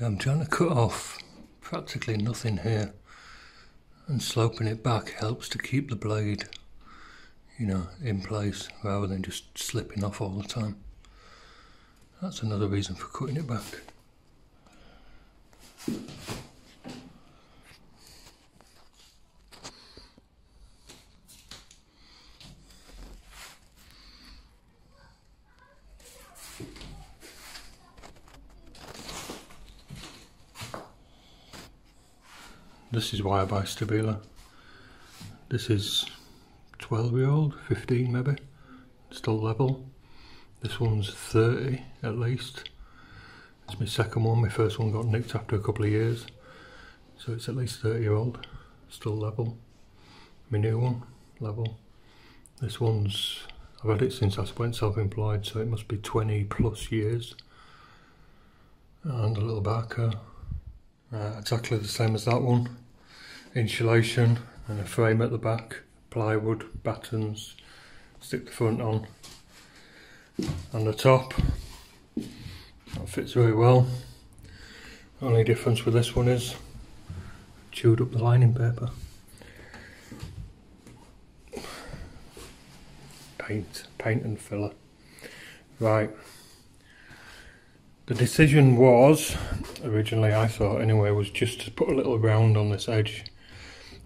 I'm trying to cut off practically nothing here, and sloping it back helps to keep the blade, you know, in place rather than just slipping off all the time. That's another reason for cutting it back. This is why I buy Stabila. This is 12-year-old, 15 maybe, still level. This one's 30 at least. It's my second one. My first one got nicked after a couple of years, so it's at least 30-year-old, still level. My new one, level. This one's, I've had it since I went self-employed, so it must be 20 plus years. And a little Barker. Exactly the same as that one. Insulation and a frame at the back, plywood, battens, stick the front on, and the top. That fits very well. Only difference with this one is I chewed up the lining paper. Paint and filler. Right. The decision was, originally I thought anyway, was just to put a little round on this edge.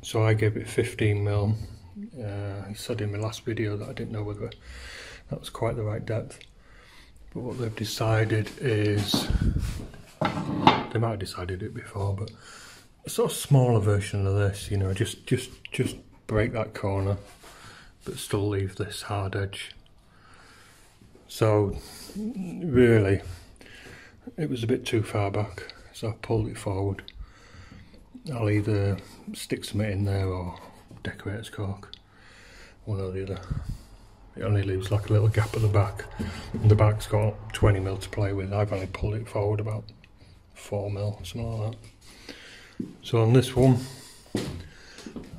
So I gave it 15mm. I said in my last video that I didn't know whether that was quite the right depth. But what they've decided is, they might have decided it before, but a sort of smaller version of this, you know, just break that corner, but still leave this hard edge. So really, it was a bit too far back, so I pulled it forward. I'll either stick some in there or decorator's cork, one or the other. It only leaves like a little gap at the back, and the back's got 20mm to play with. I've only pulled it forward about 4mm, something like that. So on this one,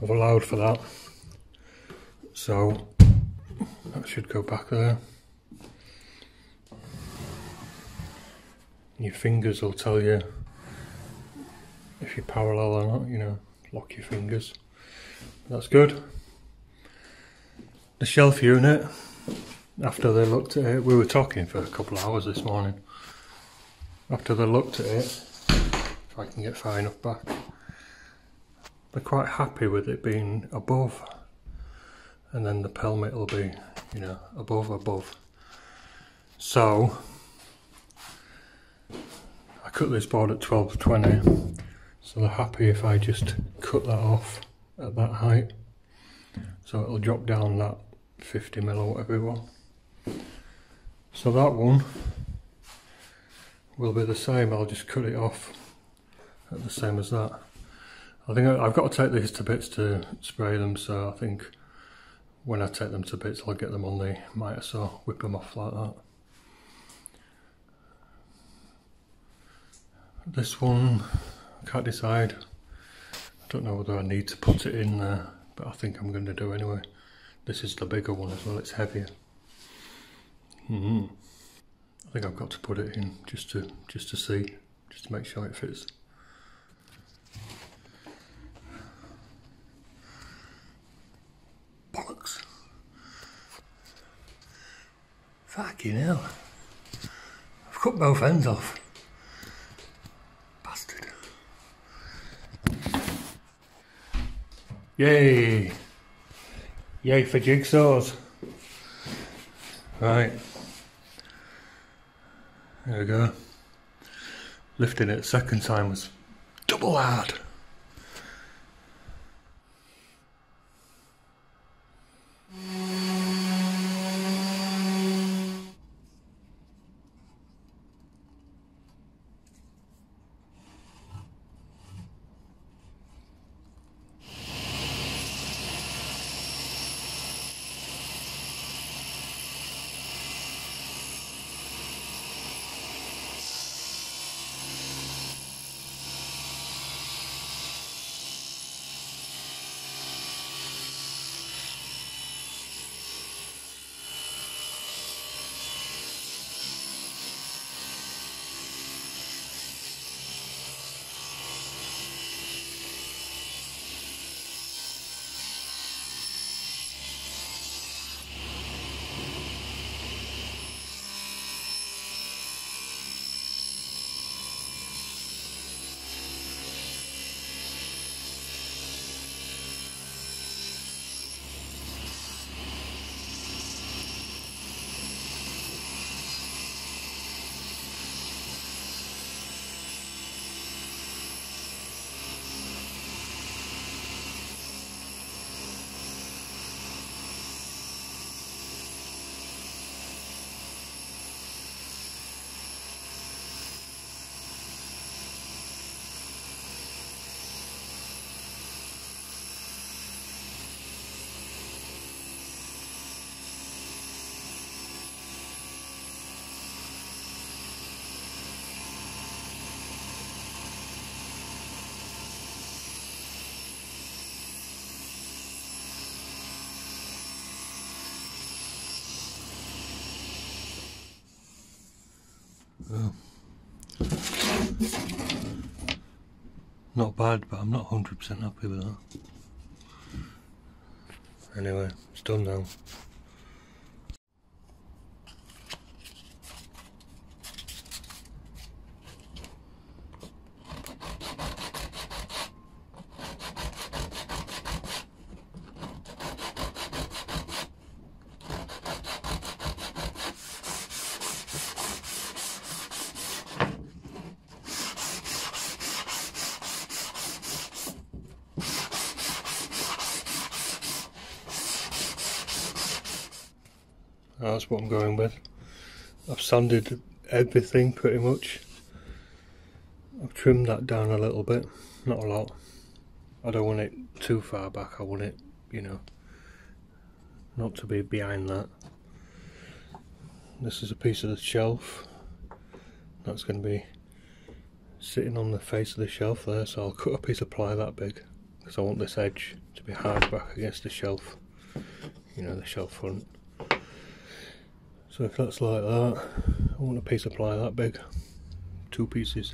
I've allowed for that, so that should go back there. Your fingers will tell you if you're parallel or not, you know, lock your fingers. That's good. The shelf unit, after they looked at it, we were talking for a couple of hours this morning. After they looked at it, if I can get far enough back, they're quite happy with it being above, and then the pelmet will be, you know, above. So cut this board at 1220, so they're happy if I just cut that off at that height, so it'll drop down that 50mm or whatever it was. So that one will be the same. I'll just cut it off at the same as that. I think I've got to take these to bits to spray them, so I think when I take them to bits I'll get them on the miter saw, whip them off like that. This one, I can't decide. I don't know whether I need to put it in there, but I think I'm going to do anyway. This is the bigger one as well, it's heavier. I think I've got to put it in just to see, just to make sure it fits. Bollocks. Fucking hell. I've cut both ends off. Yay! Yay for jigsaws! Right. There we go. Lifting it a second time was double hard. Not bad, but I'm not 100% happy with that. Anyway, it's done now. That's what I'm going with. I've sanded everything pretty much. I've trimmed that down a little bit, not a lot. I don't want it too far back, I want it, you know, not to be behind that. This is a piece of the shelf. That's going to be sitting on the face of the shelf there, so I'll cut a piece of ply that big, because I want this edge to be hard back against the shelf, you know, the shelf front. So if that's like that, I want a piece of ply that big, 2 pieces.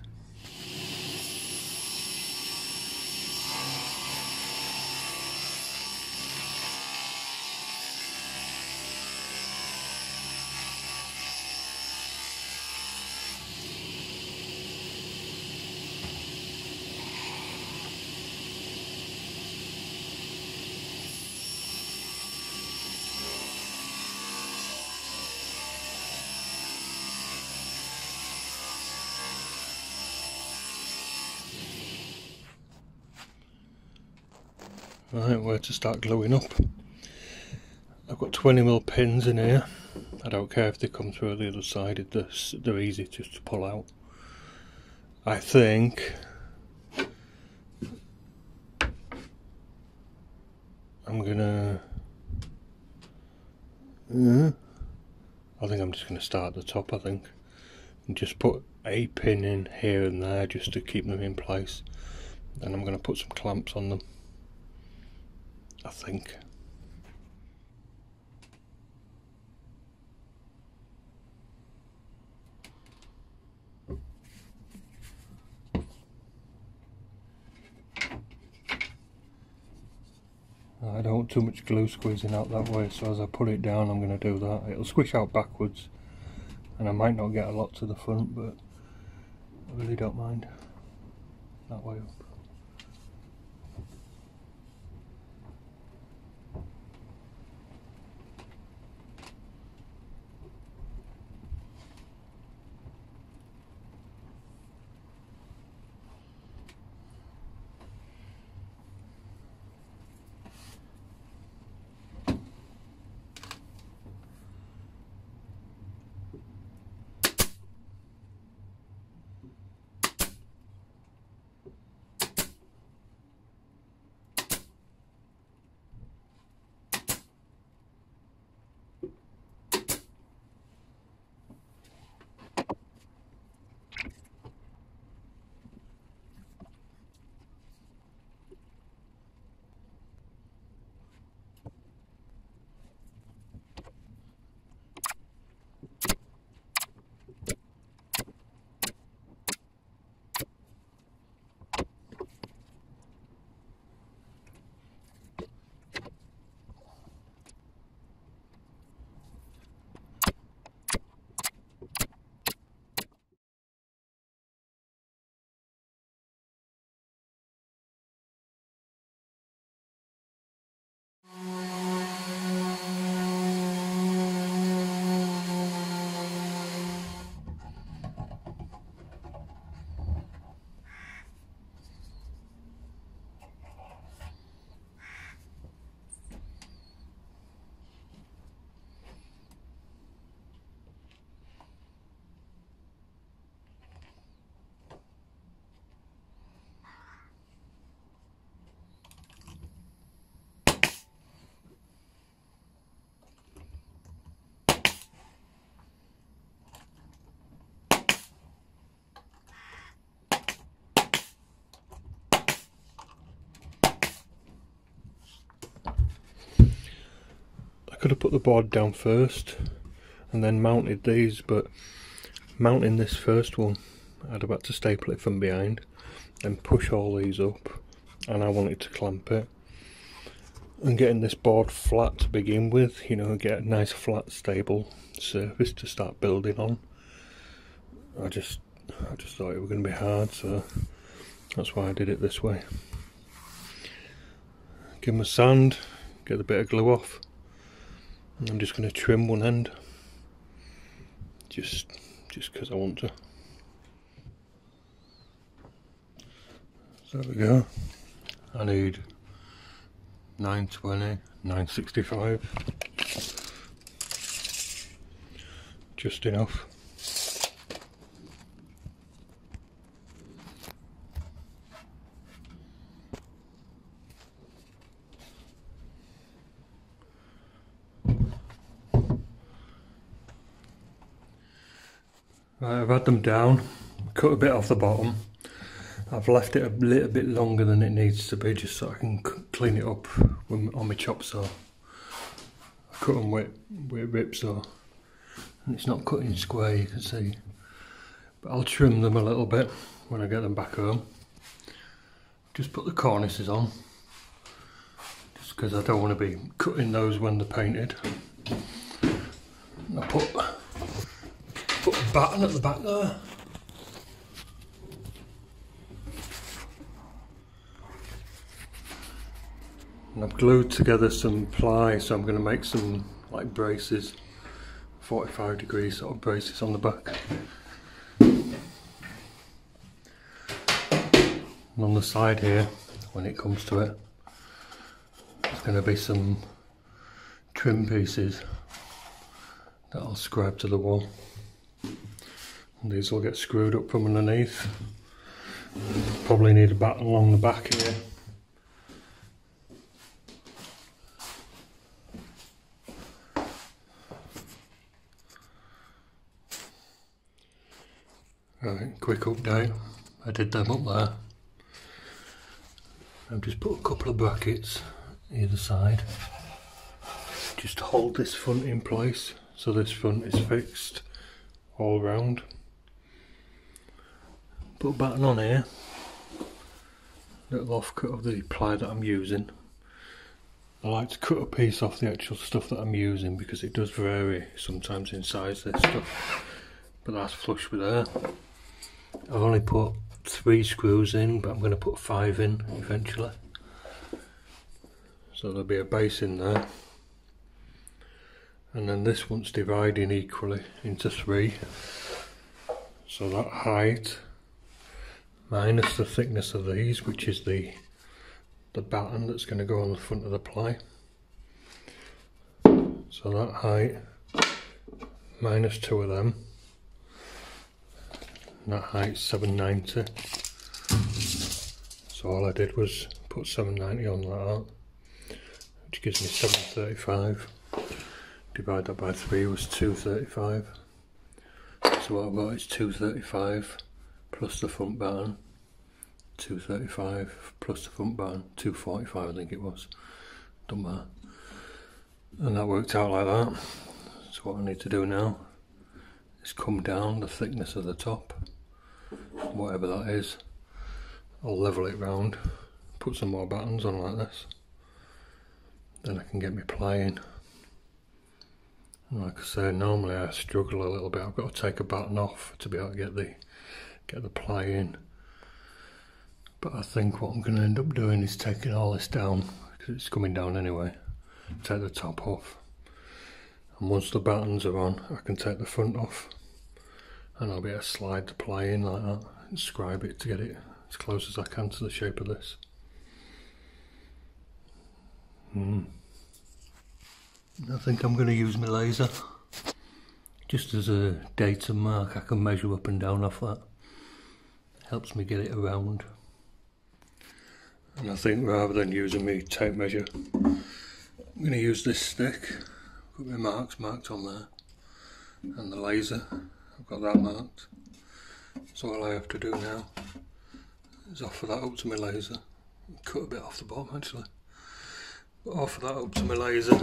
Right, where to start gluing up. I've got 20mm pins in here. I don't care if they come through the other side, they're easy just to pull out. I think I'm gonna... I think I'm just gonna start at the top, I think. And just put a pin in here and there just to keep them in place. And I'm gonna put some clamps on them, I think. I don't want too much glue squeezing out that way, so as I put it down I'm going to do that. It'll squish out backwards and I might not get a lot to the front, but I really don't mind that way up. Could have put the board down first and then mounted these, but mounting this first one, I'd have had to staple it from behind, then push all these up, and I wanted to clamp it. And getting this board flat to begin with, you know, get a nice flat stable surface to start building on. I just thought it was going to be hard, so that's why I did it this way. Give them a sand, get a bit of glue off, and I'm just going to trim one end, just because I want to. So there we go. I need 920, 965, just enough. Right, I've had them down, cut a bit off the bottom. I've left it a little bit longer than it needs to be, just so I can clean it up on my chop saw. I cut them with rip saw, and it's not cutting square, you can see. But I'll trim them a little bit when I get them back home. Just put the cornices on, just because I don't want to be cutting those when they're painted. And I put a batten at the back there. And I've glued together some ply, so I'm going to make some like braces, 45 degree sort of braces on the back. And on the side here, when it comes to it, there's going to be some trim pieces that I'll scribe to the wall. And these will get screwed up from underneath. Probably need a batten along the back here. Right, quick update, I did them up there. I've just put a couple of brackets either side, just to hold this front in place, so this front is fixed all round. Put a batten on here, little offcut of the ply that I'm using. I like to cut a piece off the actual stuff that I'm using, because it does vary sometimes in size, this stuff, but that's flush with there. I've only put 3 screws in, but I'm going to put 5 in eventually. So there'll be a base in there. And then this one's dividing equally into 3. So that height minus the thickness of these, which is the batten that's going to go on the front of the ply. So that height minus 2 of them. That height 790, so all I did was put 790 on that, which gives me 735. Divide that by 3 was 235, so what I've got is 235 plus the front batten, 235 plus the front batten, 245 I think it was, don't matter. And that worked out like that. So what I need to do now is come down the thickness of the top, whatever that is. I'll level it round, put some more battens on like this, then I can get my ply in. And like I say, normally I struggle a little bit. I've got to take a batten off to be able to get the ply in, but I think what I'm going to end up doing is taking all this down, because it's coming down anyway. Take the top off, and once the battens are on, I can take the front off, and I'll be able to slide the ply in like that and scribe it to get it as close as I can to the shape of this. I think I'm going to use my laser just as a datum mark. I can measure up and down off that, helps me get it around. And I think rather than using my tape measure, I'm going to use this stick. Put my marks marked on there, and the laser, I've got that marked. So all I have to do now is offer that up to my laser. Cut a bit off the bottom actually, but offer that up to my laser.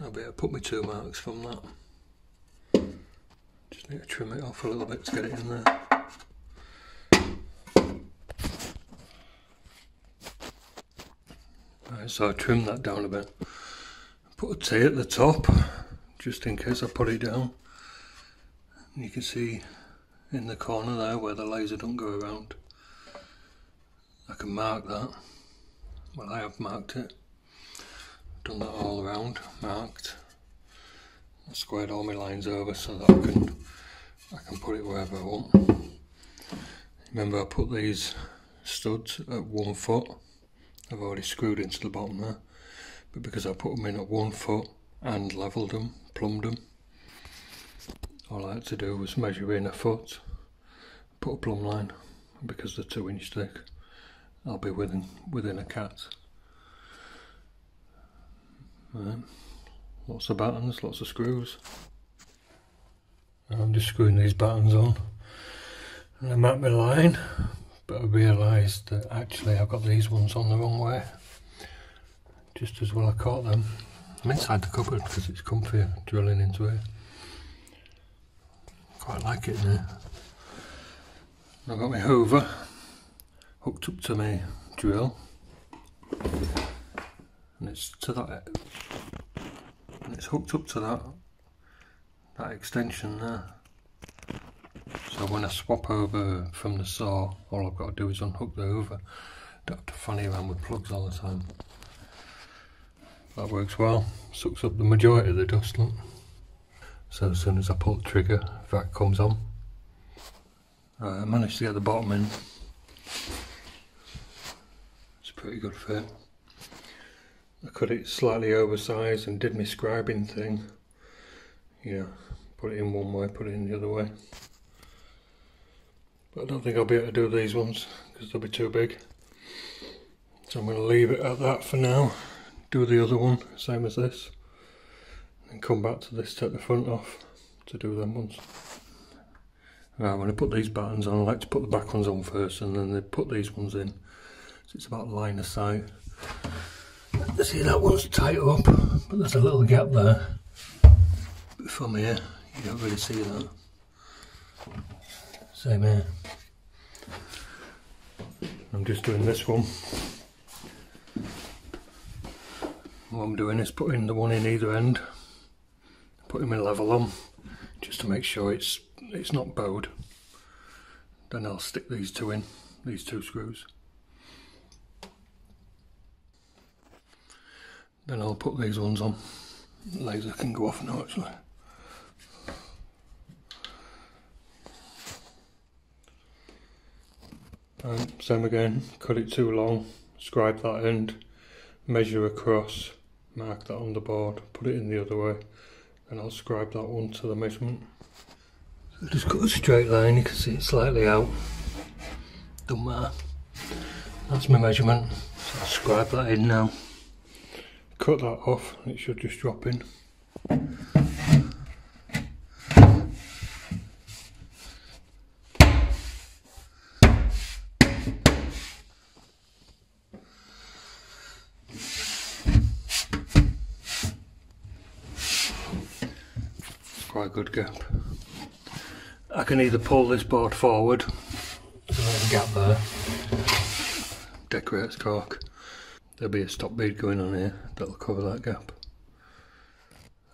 I'll be able to put my 2 marks from that. Just need to trim it off a little bit to get it in there. Right, so I trimmed that down a bit. Put a T at the top, just in case I put it down. And you can see in the corner there where the laser don't go around. I can mark that. Well, I have marked it. Done that all around, marked. I squared all my lines over so that I can put it wherever I want. Remember, I put these studs at 1 foot. I've already screwed into the bottom there, but because I put them in at 1 foot and levelled them, plumbed them, all I had to do was measure in a foot, put a plumb line, and because they're 2 inch thick, I'll be within a cat. Right. Lots of battens, lots of screws. And I'm just screwing these battens on, and I marked my line, but I realised that actually I've got these ones on the wrong way. Just as well I caught them. I'm inside the cupboard because it's comfier drilling into it. Quite like it there. I've got my hoover hooked up to my drill, and it's to that. And it's hooked up to that extension there. So when I swap over from the saw, all I've got to do is unhook the hoover. Don't have to fanny around with plugs all the time. That works well. Sucks up the majority of the dust, look. So as soon as I pull the trigger, vac comes on. Right, I managed to get the bottom in. It's a pretty good fit. I cut it slightly oversized and did my scribing thing. You know, put it in one way, put it in the other way. But I don't think I'll be able to do these ones because they'll be too big. So I'm going to leave it at that for now. Do the other one, same as this. And come back to this, take the front off to do them ones. Right, I'm going to put these battens on. I like to put the back ones on first and then they put these ones in. So it's about line of sight. See, that one's tight up, but there's a little gap there. But from here, you don't really see that. Same here. I'm just doing this one. What I'm doing is putting the one in either end, putting my level on, just to make sure it's not bowed. Then I'll stick these two in, these two screws. Then I'll put these ones on. The laser can go off now, actually. Same again, cut it too long, scribe that end, measure across, mark that on the board, put it in the other way, and I'll scribe that one to the measurement. So just cut a straight line, you can see it's slightly out. Don't matter. That's my measurement, so I'll scribe that in now. Cut that off, it should just drop in. Quite a good gap. I can either pull this board forward, there's a little gap there, decorates cork. There'll be a stop bead going on here that'll cover that gap.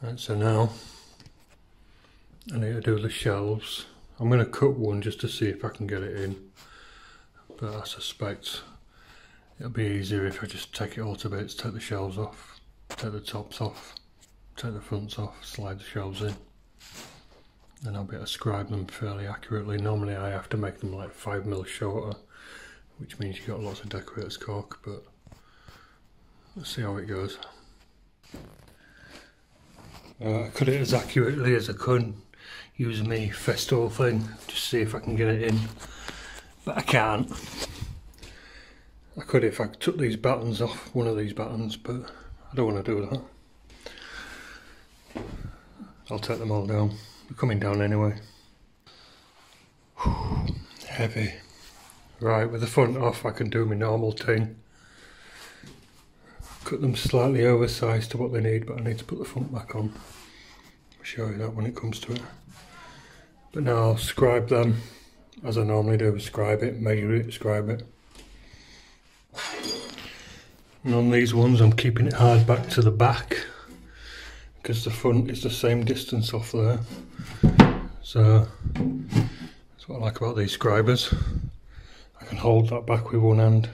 Right, so now I need to do the shelves. I'm going to cut one just to see if I can get it in, but I suspect it'll be easier if I just take it all to bits, take the shelves off, take the tops off, take the fronts off, slide the shelves in. Then I'll be able to scribe them fairly accurately. Normally I have to make them like 5mm shorter, which means you've got lots of decorator's cork, but let's see how it goes. I cut it as accurately as I could using my Festool thing, just see if I can get it in, but I can't. I could if I took these battens off, one of these battens, but I don't want to do that. I'll take them all down, they're coming down anyway. Whew, heavy. Right, with the front off I can do my normal thing. Cut them slightly oversized to what they need, but I need to put the front back on. I'll show you that when it comes to it. But now I'll scribe them as I normally do, scribe it, measure it, scribe it. And on these ones I'm keeping it hard back to the back because the front is the same distance off there. So that's what I like about these scribers. I can hold that back with one hand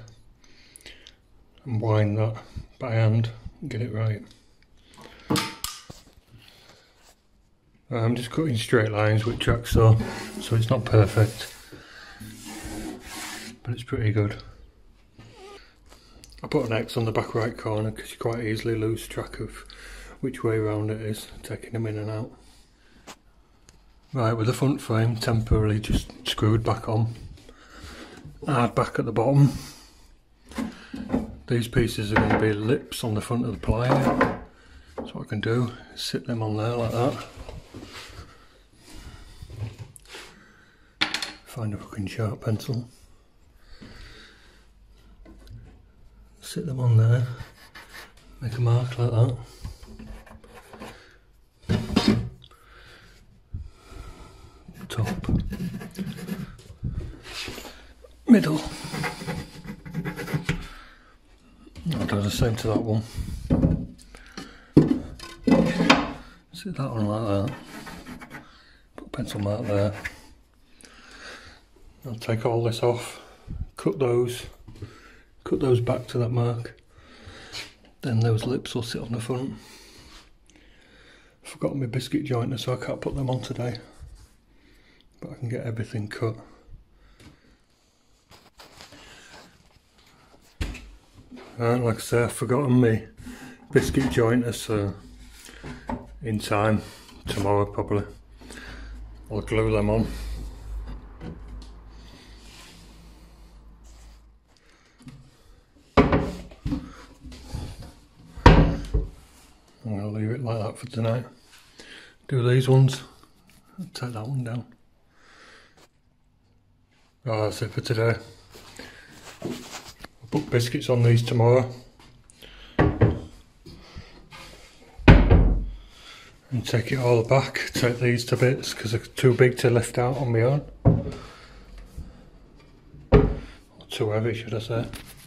and wind that by hand and get it right. I'm just cutting straight lines with tracks though, so it's not perfect, but it's pretty good. I put an X on the back right corner because you quite easily lose track of which way round it is, taking them in and out. Right, with the front frame temporarily just screwed back on, hard back at the bottom. These pieces are going to be lips on the front of the plier, so what I can do is sit them on there like that. Find a fucking sharp pencil. Sit them on there, make a mark like that. Top, middle. I'll do the same to that one. Sit that one like that. Put a pencil mark there. I'll take all this off, cut those back to that mark, then those lips will sit on the front. I've forgotten my biscuit jointer so I can't put them on today, but I can get everything cut. And like I say, I've forgotten my biscuit jointer, so in time, tomorrow probably, I'll glue them on. I'm going to leave it like that for tonight. Do these ones. I'll take that one down. Right, that's it for today. I'll put biscuits on these tomorrow. And take it all back. Take these to bits because they're too big to lift out on my own. Or too heavy, should I say.